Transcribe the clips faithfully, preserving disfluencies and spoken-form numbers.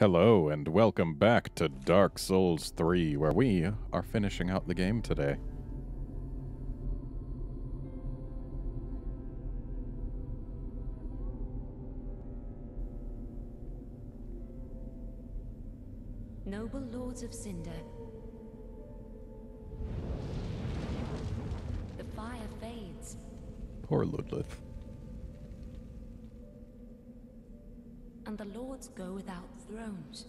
Hello and welcome back to Dark Souls three, where we are finishing out the game today. Noble Lords of Cinder. The fire fades. Poor Ludlith. And the lords go without thrones.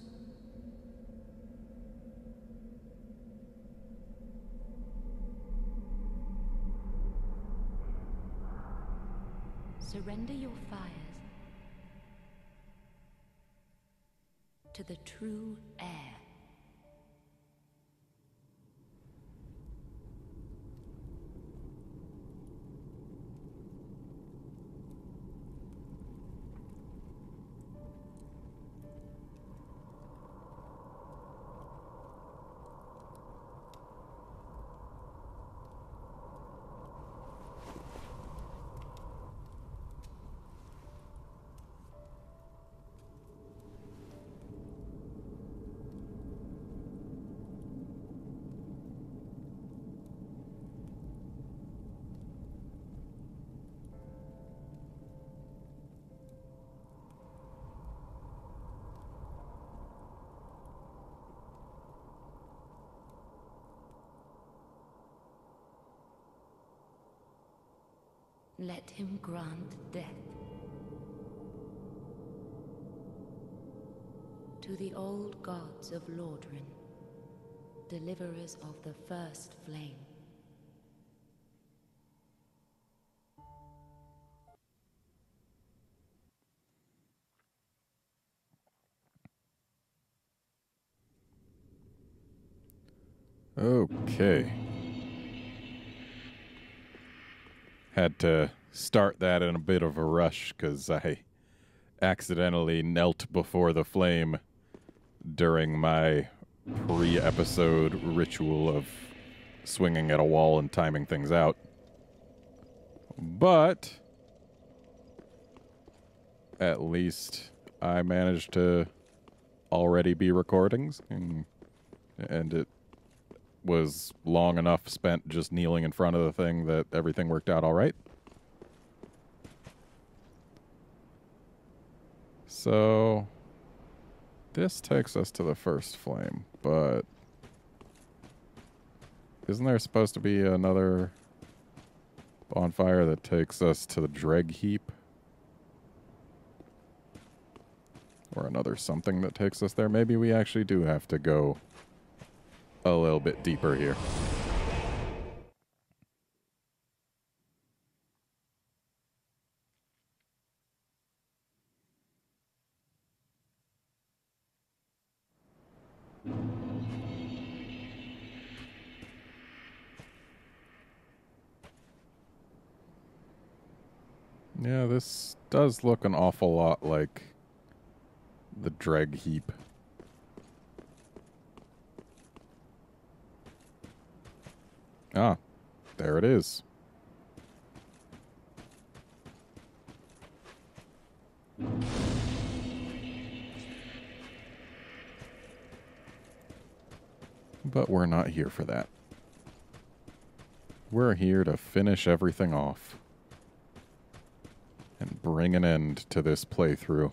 Surrender your fires to the true heir. Let him grant death to the old gods of Lordran, deliverers of the first flame. Okay. Had to start that in a bit of a rush because I accidentally knelt before the flame during my pre-episode ritual of swinging at a wall and timing things out. But at least I managed to already be recording, and, and it was long enough spent just kneeling in front of the thing that everything worked out all right. So this takes us to the first flame, but isn't there supposed to be another bonfire that takes us to the Dreg Heap? Or another something that takes us there? Maybe we actually do have to go a little bit deeper here. Yeah, this does look an awful lot like the Dreg Heap. Ah, there it is. But we're not here for that. We're here to finish everything off and bring an end to this playthrough.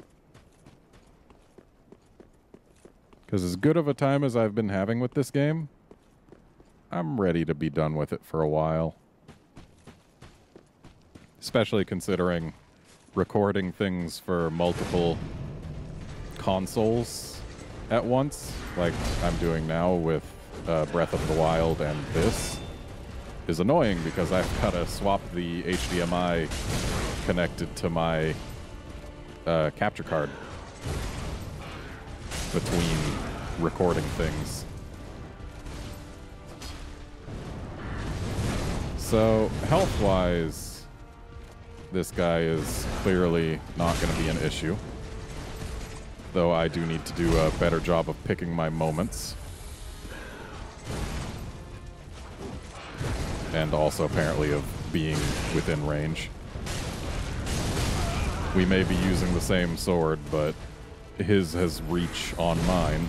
Because as good of a time as I've been having with this game, I'm ready to be done with it for a while. Especially considering recording things for multiple consoles at once, like I'm doing now with uh, Breath of the Wild, and this is annoying because I've got to swap the H D M I connected to my uh, capture card between recording things. So, health-wise, this guy is clearly not going to be an issue. Though I do need to do a better job of picking my moments. And also, apparently, of being within range. We may be using the same sword, but his has reach on mine.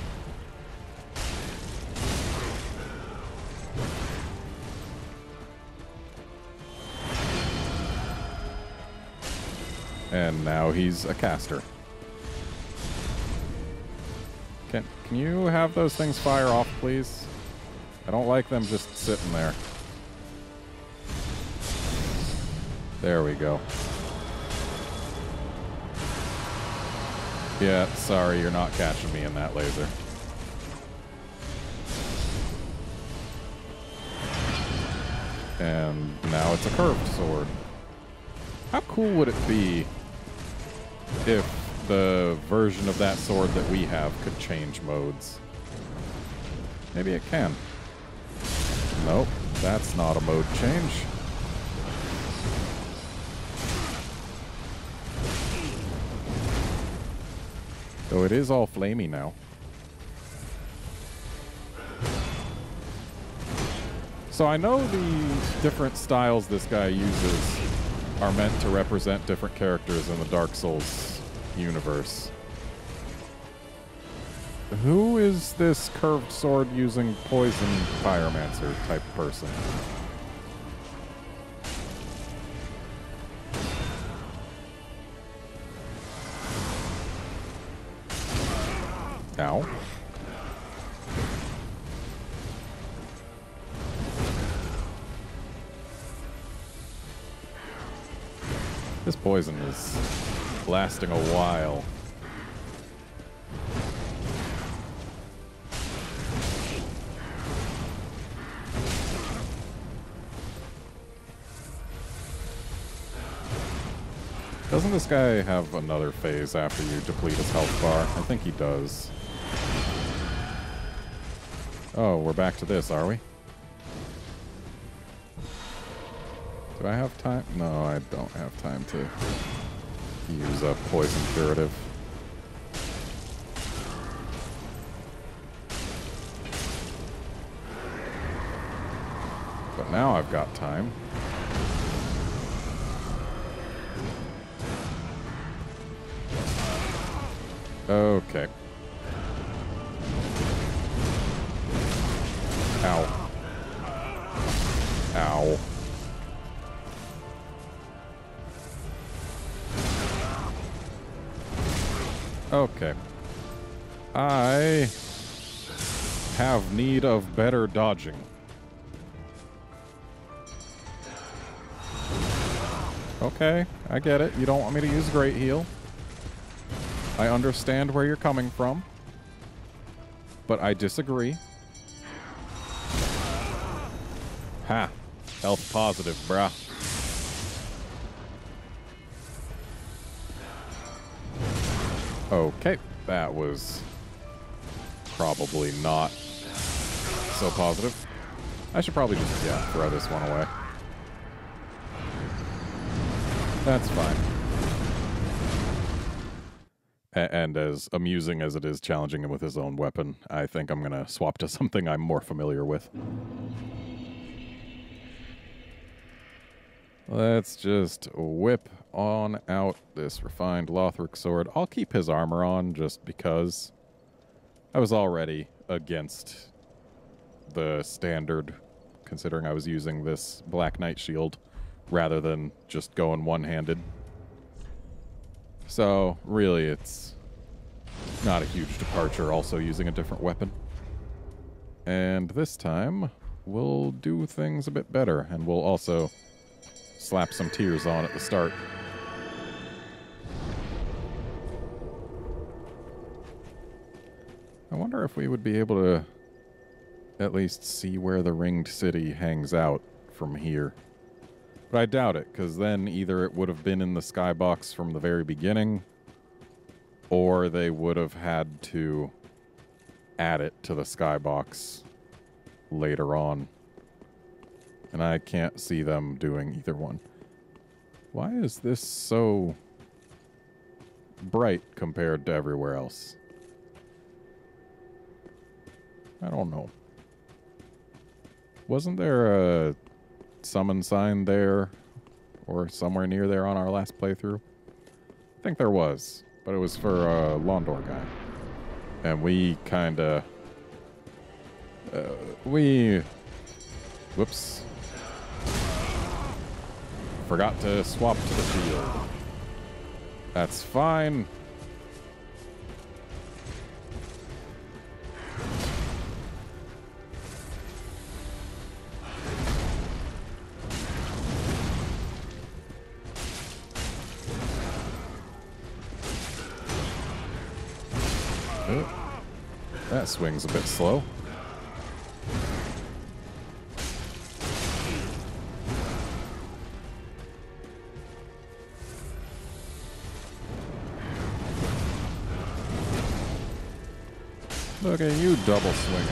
And now he's a caster. Can, can you have those things fire off, please? I don't like them just sitting there. There we go. Yeah, sorry, you're not catching me in that laser. And now it's a curved sword. How cool would it be if the version of that sword that we have could change modes? Maybe it can. Nope, that's not a mode change. Though it is all flamey now. So I know the different styles this guy uses are meant to represent different characters in the Dark Souls universe. Who is this curved sword using poison pyromancer type person? Ow. This poison is lasting a while. Doesn't this guy have another phase after you deplete his health bar? I think he does. Oh, we're back to this, are we? Do I have time? No, I don't have time to use a poison curative. But now I've got time. Okay. Ow. Ow. Okay. I have need of better dodging. Okay, I get it. You don't want me to use Great Heal. I understand where you're coming from, but I disagree. Ha! Health positive, bruh. Okay, that was probably not so positive. I should probably just, yeah, throw this one away. That's fine. A and as amusing as it is challenging him with his own weapon, I think I'm going to swap to something I'm more familiar with. Let's just whip on out this refined Lothric sword. I'll keep his armor on just because I was already against the standard, considering I was using this Black Knight shield rather than just going one-handed. So really it's not a huge departure also using a different weapon. And this time we'll do things a bit better, and we'll also slap some tears on at the start. I wonder if we would be able to at least see where the Ringed City hangs out from here. But I doubt it, because then either it would have been in the skybox from the very beginning, or they would have had to add it to the skybox later on. And I can't see them doing either one. Why is this so bright compared to everywhere else? I don't know. Wasn't there a summon sign there or somewhere near there on our last playthrough? I think there was. but it was for a uh, Londor guy. And we kind of... Uh, we... Whoops. Forgot to swap to the shield. That's fine. That swing's a bit slow. Look at you double swinging.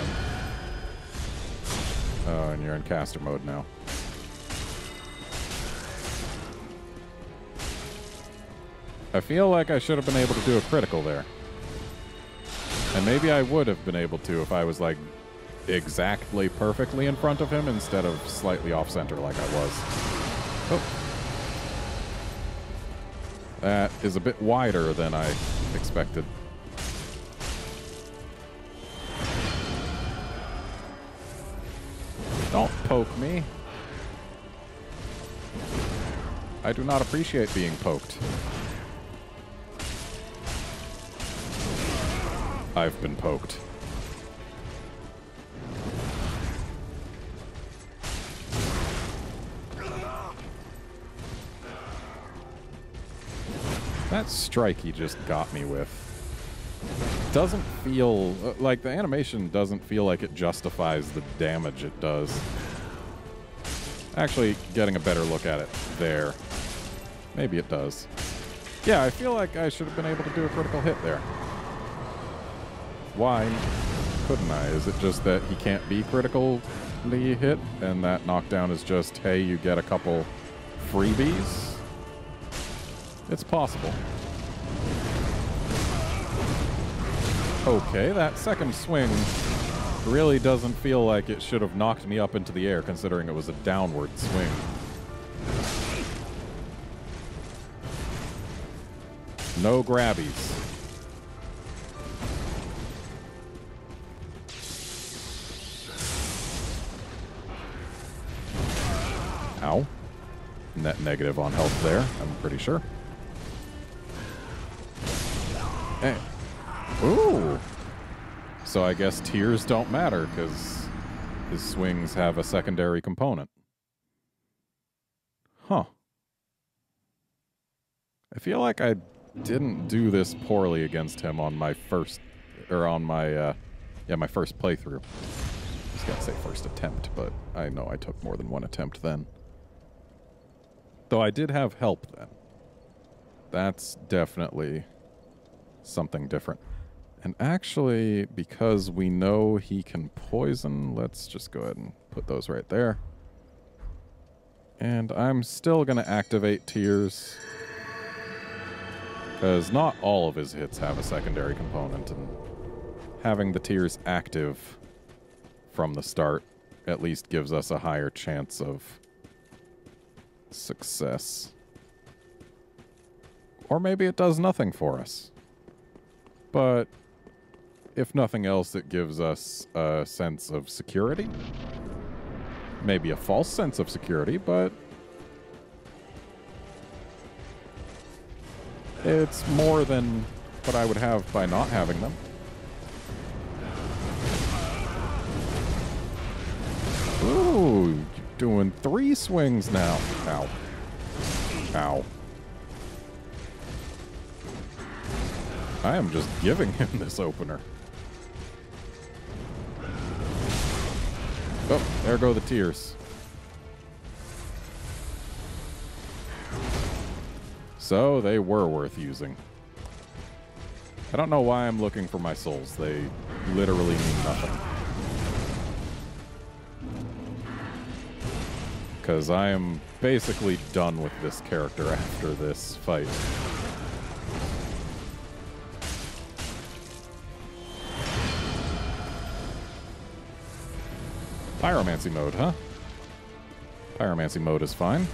Oh, and you're in caster mode now. I feel like I should have been able to do a critical there. And maybe I would have been able to if I was, like, exactly perfectly in front of him instead of slightly off-center like I was. Oh. That is a bit wider than I expected. Don't poke me. I do not appreciate being poked. I've been poked. That strike he just got me with doesn't feel like the animation doesn't feel like it justifies the damage it does. Actually, getting a better look at it there. Maybe it does. Yeah, I feel like I should have been able to do a critical hit there. Why couldn't I? Is it just that he can't be critically hit and that knockdown is just, hey, you get a couple freebies? It's possible. Okay, that second swing really doesn't feel like it should have knocked me up into the air considering it was a downward swing. No grabbies. Ow. Net negative on health there, I'm pretty sure. Hey. Ooh. So I guess tears don't matter because his swings have a secondary component. Huh. I feel like I didn't do this poorly against him on my first, or on my, uh, yeah, my first playthrough. I was gonna say first attempt, but I know I took more than one attempt then. Though I did have help then. That's definitely something different. And actually, because we know he can poison, let's just go ahead and put those right there. And I'm still going to activate Tears. Because not all of his hits have a secondary component. And having the Tears active from the start at least gives us a higher chance of success. Or maybe it does nothing for us. But if nothing else, it gives us a sense of security. Maybe a false sense of security, but it's more than what I would have by not having them. Ooh, you're doing three swings now. Ow. Ow. I am just giving him this opener. Oh, there go the tears. So they were worth using. I don't know why I'm looking for my souls. They literally mean nothing. Because I am basically done with this character after this fight. Pyromancy mode, huh? Pyromancy mode is fine.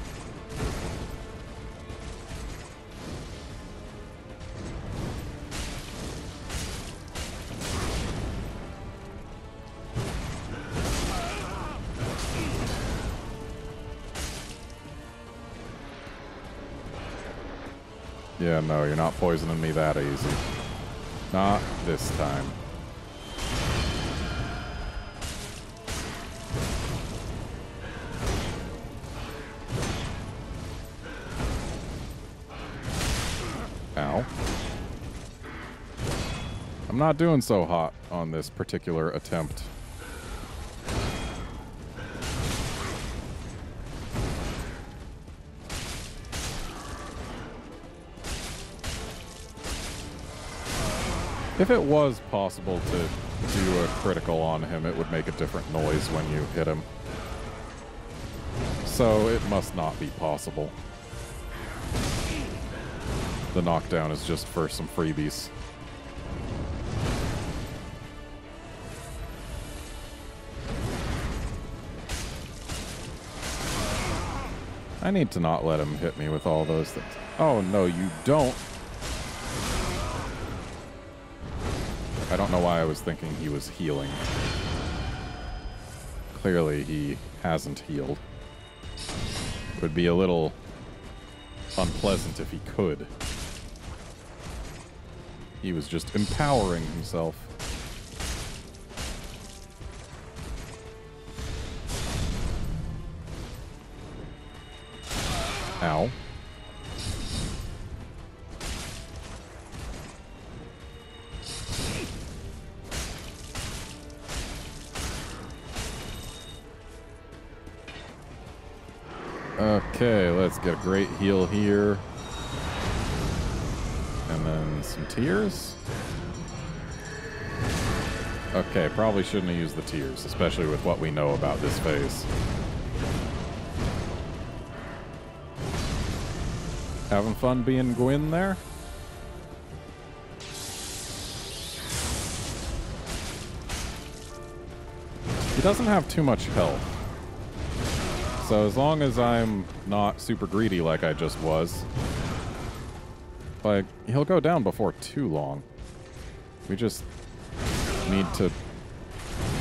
Yeah, no, you're not poisoning me that easy. Not this time. Ow. I'm not doing so hot on this particular attempt. If it was possible to do a critical on him, it would make a different noise when you hit him. So it must not be possible. The knockdown is just for some freebies. I need to not let him hit me with all those things. Oh, no, you don't. I don't know why I was thinking he was healing. Clearly, he hasn't healed. It would be a little unpleasant if he could. He was just empowering himself. Ow. Okay, let's get a great heal here. And then some tears. Okay, probably shouldn't have used the tears, especially with what we know about this phase. Having fun being Gwyn there? He doesn't have too much health. So as long as I'm not super greedy like I just was, like, he'll go down before too long. We just need to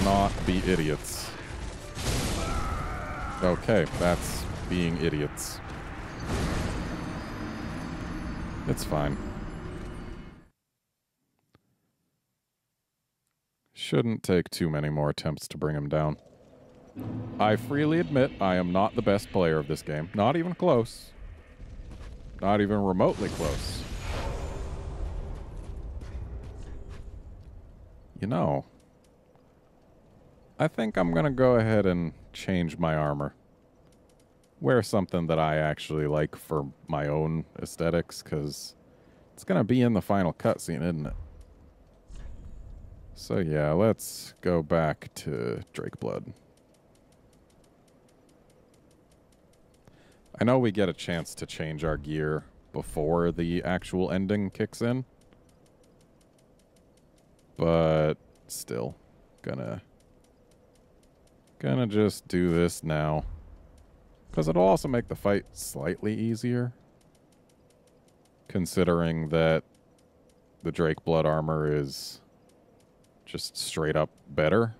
not be idiots. Okay, that's being idiots. It's fine. Shouldn't take too many more attempts to bring him down. I freely admit I am not the best player of this game. Not even close. Not even remotely close. You know, I think I'm going to go ahead and change my armor. Wear something that I actually like for my own aesthetics, because it's going to be in the final cutscene, isn't it? So yeah, let's go back to Drake Blood. I know we get a chance to change our gear before the actual ending kicks in, but still, gonna, gonna just do this now, because it'll also make the fight slightly easier, considering that the Drake Blood armor is just straight up better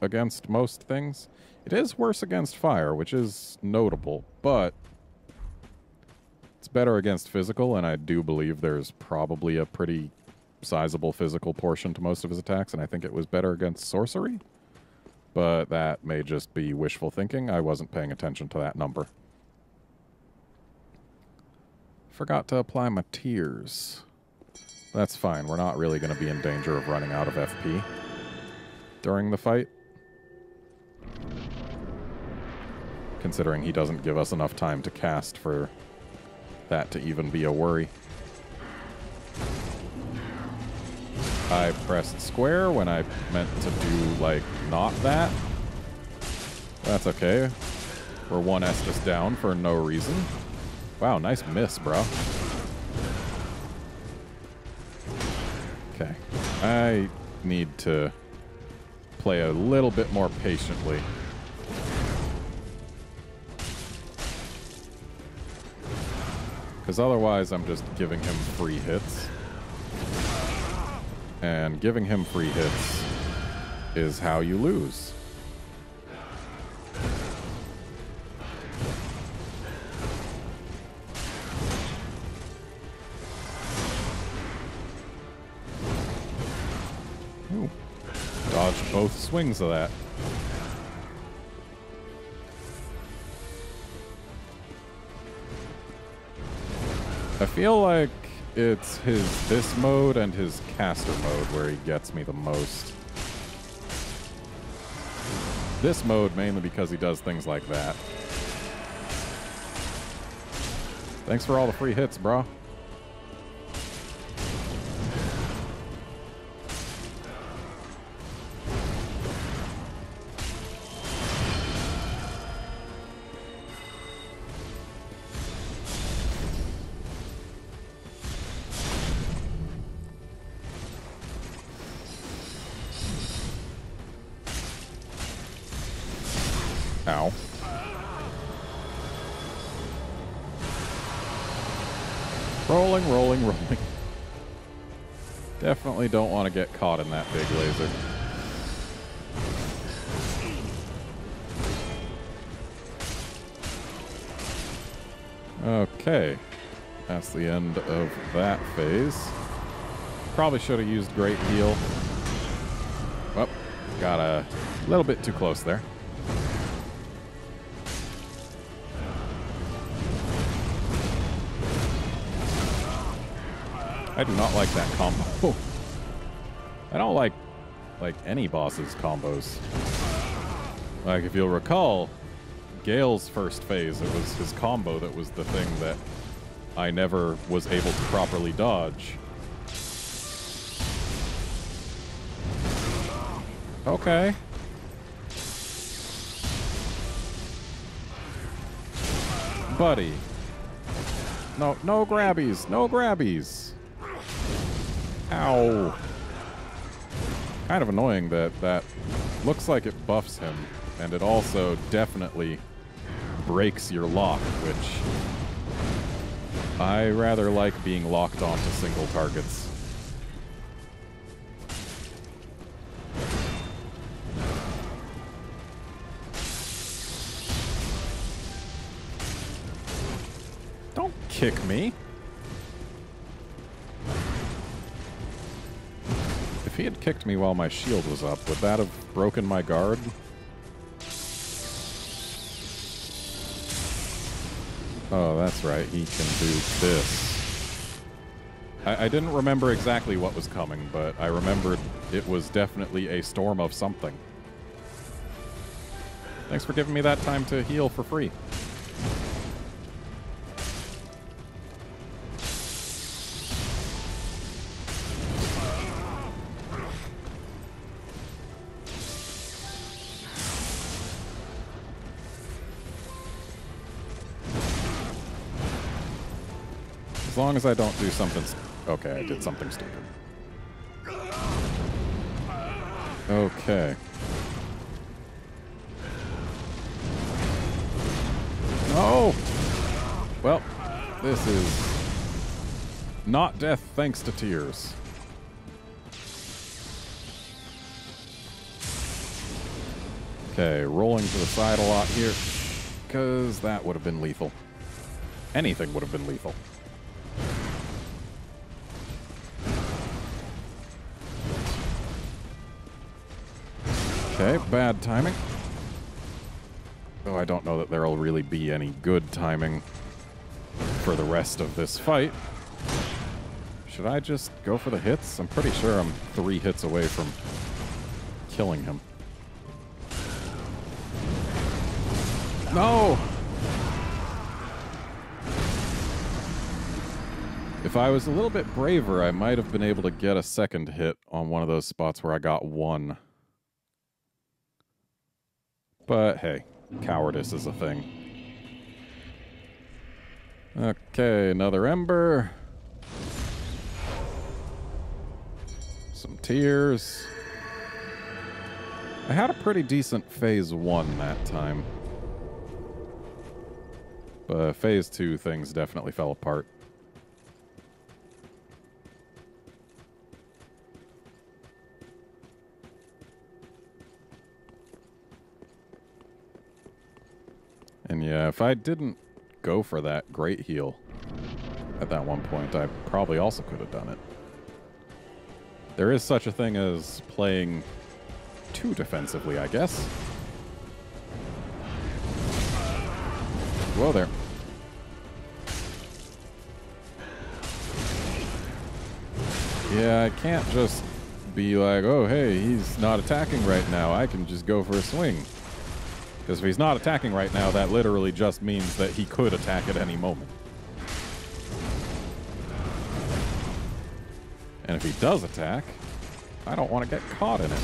against most things. It is worse against fire, which is notable, but it's better against physical, and I do believe there's probably a pretty sizable physical portion to most of his attacks, and I think it was better against sorcery, but that may just be wishful thinking. I wasn't paying attention to that number. Forgot to apply my tears. That's fine. We're not really going to be in danger of running out of F P during the fight, considering he doesn't give us enough time to cast for that to even be a worry. I pressed square when I meant to do, like, not that. That's okay. We're one Estus down for no reason. Wow, nice miss, bro. Okay. I need to play a little bit more patiently. Because otherwise I'm just giving him free hits. And giving him free hits is how you lose. Ooh. Dodged both swings of that. I feel like it's his this mode and his caster mode where he gets me the most. This mode mainly because he does things like that. Thanks for all the free hits, bro. Ow. Rolling, rolling, rolling. Definitely don't want to get caught in that big laser. Okay. That's the end of that phase. Probably should have used Great Heal. Oh, got a little bit too close there. I do not like that combo. I don't like, like, any boss's combos. Like, if you'll recall, Gale's first phase, it was his combo that was the thing that I never was able to properly dodge. Okay. Buddy. No, no grabbies, no grabbies. Ow. Kind of annoying that that looks like it buffs him, and it also definitely breaks your lock, which I rather like being locked onto single targets. Don't kick me. He had kicked me while my shield was up. Would that have broken my guard? Oh, that's right. He can do this. I, I didn't remember exactly what was coming, but I remembered it was definitely a storm of something. Thanks for giving me that time to heal for free. As long as I don't do something... Okay, I did something stupid. Okay. Oh! Well, this is not death thanks to tears. Okay, rolling to the side a lot here, because that would have been lethal. Anything would have been lethal. Okay, bad timing. Though I don't know that there'll really be any good timing for the rest of this fight. Should I just go for the hits? I'm pretty sure I'm three hits away from killing him. No! If I was a little bit braver, I might have been able to get a second hit on one of those spots where I got one. But hey, cowardice is a thing. Okay, another ember. Some tears. I had a pretty decent phase one that time. But phase two, things definitely fell apart. And yeah, if I didn't go for that great heal at that one point, I probably also could have done it. There is such a thing as playing too defensively, I guess. Whoa there. Yeah, I can't just be like, oh, hey, he's not attacking right now. I can just go for a swing. Because if he's not attacking right now, that literally just means that he could attack at any moment. And if he does attack, I don't want to get caught in it.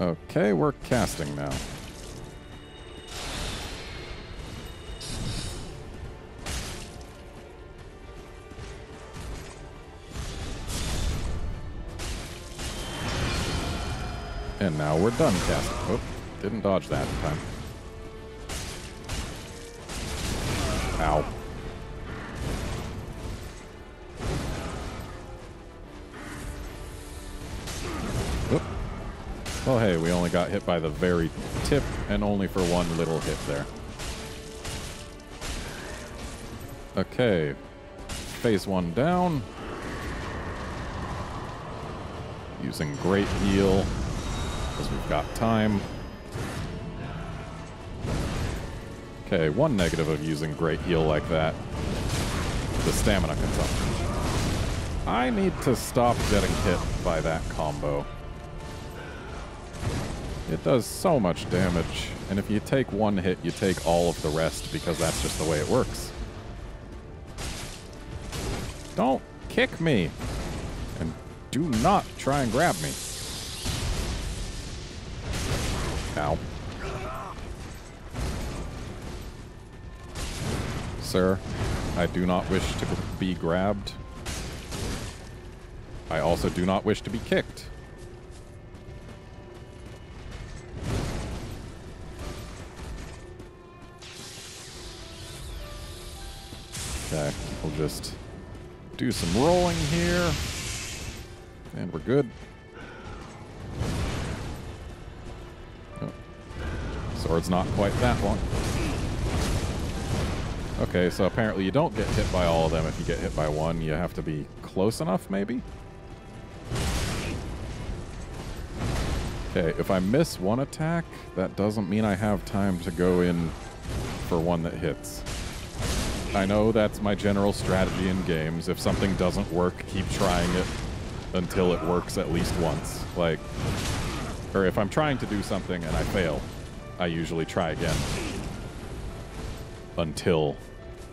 Okay, we're casting now. And now we're done casting. Oh, didn't dodge that in time. Ow. Oop. Well, hey, we only got hit by the very tip and only for one little hit there. Okay. Phase one down. Using Great Heal. Because we've got time. Okay, one negative of using Great Heal like that. The stamina consumption. I need to stop getting hit by that combo. It does so much damage, and if you take one hit, you take all of the rest because that's just the way it works. Don't kick me, and do not try and grab me. Ow. Sir, I do not wish to be grabbed. I also do not wish to be kicked. Okay, we'll just do some rolling here. And we're good. Sword's not quite that one. Okay, so apparently you don't get hit by all of them if you get hit by one. You have to be close enough, maybe? Okay, if I miss one attack, that doesn't mean I have time to go in for one that hits. I know that's my general strategy in games. If something doesn't work, keep trying it until it works at least once. Like, or if I'm trying to do something and I fail, I usually try again until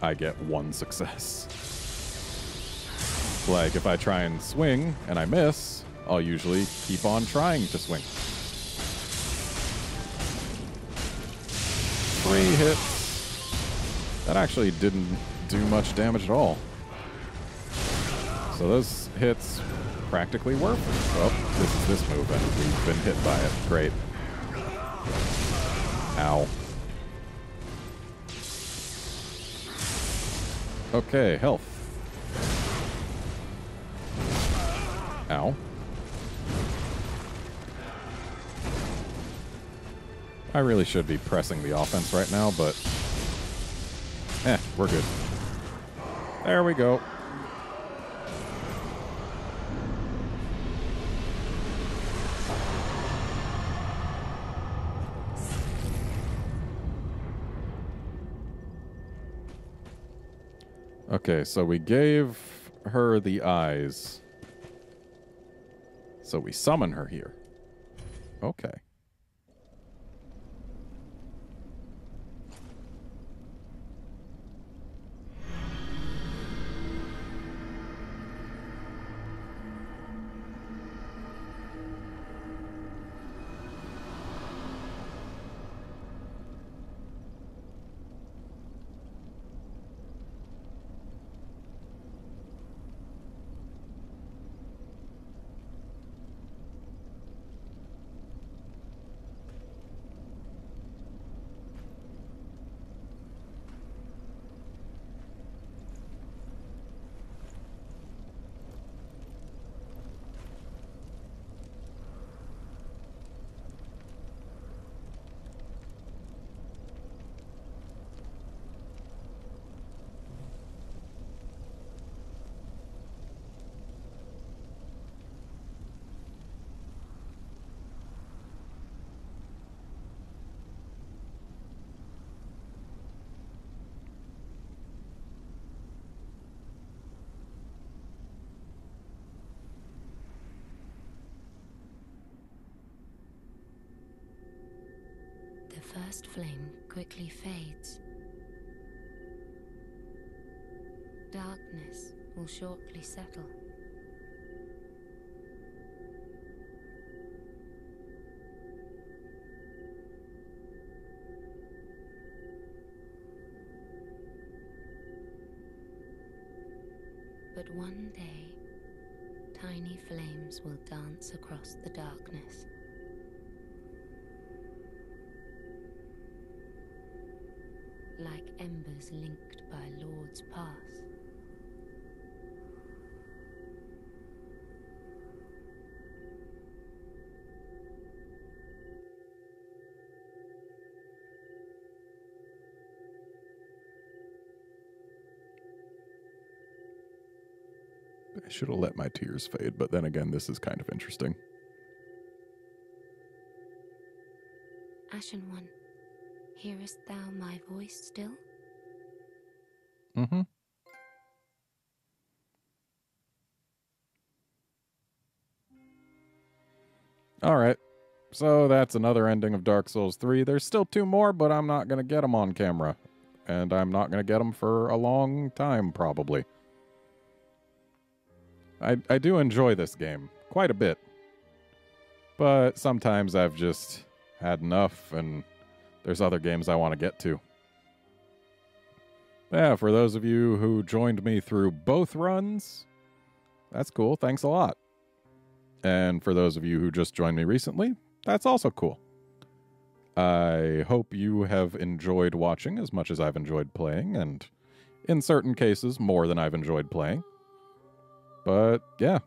I get one success. Like, if I try and swing and I miss, I'll usually keep on trying to swing. Three hits. That actually didn't do much damage at all. So those hits practically were. Oh, this is this move, and we've been hit by it. Great. Ow. Okay, health. Ow. I really should be pressing the offense right now, but... eh, we're good. There we go. Okay, so we gave her the eyes. So we summon her here. Okay. first flame quickly fades. Darkness will shortly settle. But one day, tiny flames will dance across the darkness. Like embers linked by lords past. I should have let my tears fade, but then again, this is kind of interesting. Ashen One, hearest thou my voice still? Mm-hmm. All right. So that's another ending of Dark Souls three. There's still two more, but I'm not going to get them on camera. And I'm not going to get them for a long time, probably. I, I do enjoy this game quite a bit, but sometimes I've just had enough and there's other games I want to get to. Yeah, for those of you who joined me through both runs, that's cool. Thanks a lot. And for those of you who just joined me recently, that's also cool. I hope you have enjoyed watching as much as I've enjoyed playing, and in certain cases, more than I've enjoyed playing. But, yeah,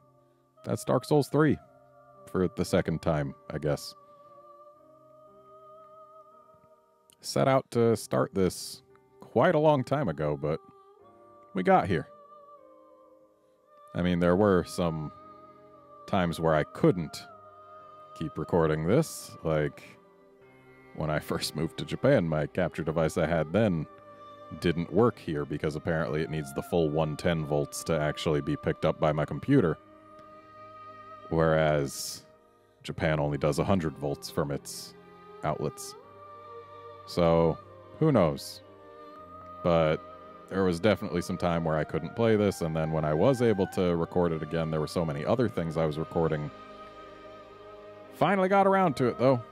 that's Dark Souls three for the second time, I guess. Set out to start this quite a long time ago, but we got here. I mean, there were some times where I couldn't keep recording this. Like, when I first moved to Japan, my capture device I had then didn't work here because apparently it needs the full one hundred ten volts to actually be picked up by my computer, whereas Japan only does one hundred volts from its outlets. So who knows, but there was definitely some time where I couldn't play this, and then when I was able to record it again, there were so many other things I was recording. Finally got around to it though,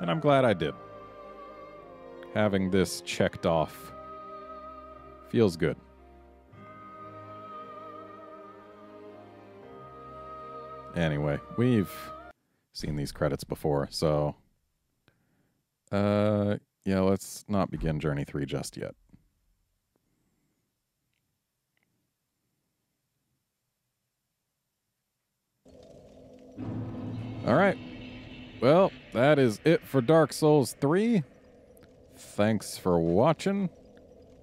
and I'm glad I did. Having this checked off feels good. Anyway, we've seen these credits before, so uh, yeah, let's not begin Journey three just yet. All right. Well, that is it for Dark Souls three. Thanks for watching,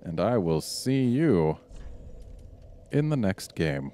and I will see you in the next game.